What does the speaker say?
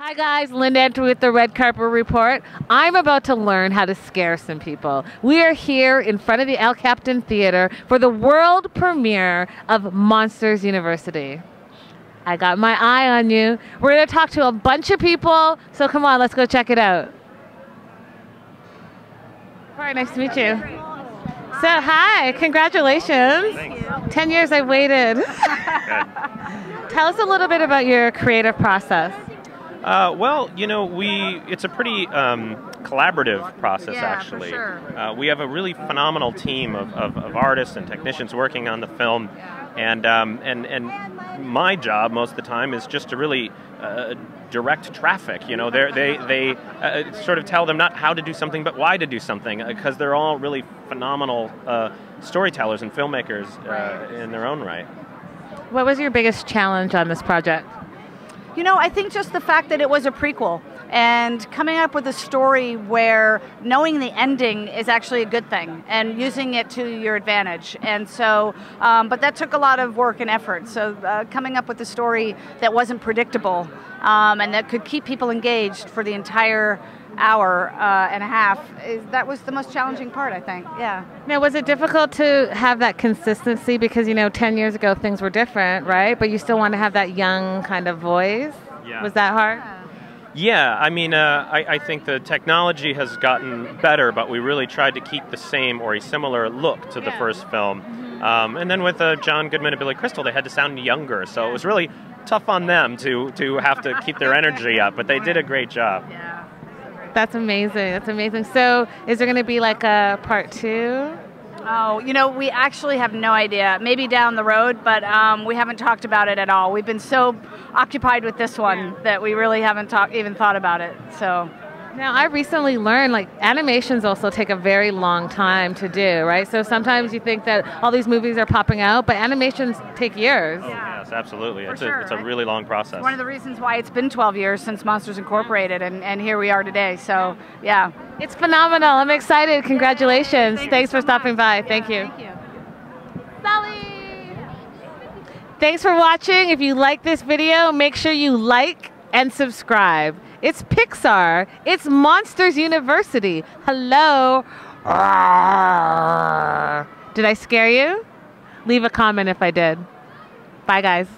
Hi guys, Linda Antwi with the Red Carpet Report. I'm about to learn how to scare some people. We are here in front of the El Capitan Theater for the world premiere of Monsters University. I got my eye on you. We're going to talk to a bunch of people, so come on, let's go check it out. All right, nice to meet you. So, hi, congratulations. Thanks. 10 years I've waited. Tell us a little bit about your creative process. Well, you know, it's a pretty collaborative process, actually. For sure. We have a really phenomenal team of artists and technicians working on the film, and my job most of the time is just to really direct traffic. You know, they sort of tell them not how to do something, but why to do something, because they're all really phenomenal storytellers and filmmakers in their own right. What was your biggest challenge on this project? You know, I think just the fact that it was a prequel and coming up with a story where knowing the ending is actually a good thing and using it to your advantage. And so, but that took a lot of work and effort. So coming up with a story that wasn't predictable and that could keep people engaged for the entire hour and a half, that was the most challenging part, I think, yeah. Now, was it difficult to have that consistency? Because, you know, 10 years ago things were different, right? But you still want to have that young kind of voice? Yeah. Was that hard? Yeah, I mean, I think the technology has gotten better, but we really tried to keep the same or a similar look to the first film. And then with John Goodman and Billy Crystal, they had to sound younger, so it was really tough on them to have to keep their energy up, but they did a great job. Yeah. That's amazing. That's amazing. So is there going to be like a part two? Oh, you know, we actually have no idea. Maybe down the road, but we haven't talked about it at all. We've been so occupied with this one that we really haven't even thought about it. So now I recently learned like animations also take a very long time to do, right? So sometimes you think that all these movies are popping out, but animations take years. Oh, yeah. Yes, absolutely. It's a really long process. It's one of the reasons why it's been 12 years since Monsters Incorporated, and here we are today. So, yeah. It's phenomenal. I'm excited. Congratulations. Thanks for stopping by. Thank you. Thank you. Sally! Thanks for watching. If you like this video, make sure you like and subscribe. It's Pixar. It's Monsters University. Hello. Did I scare you? Leave a comment if I did. Bye, guys.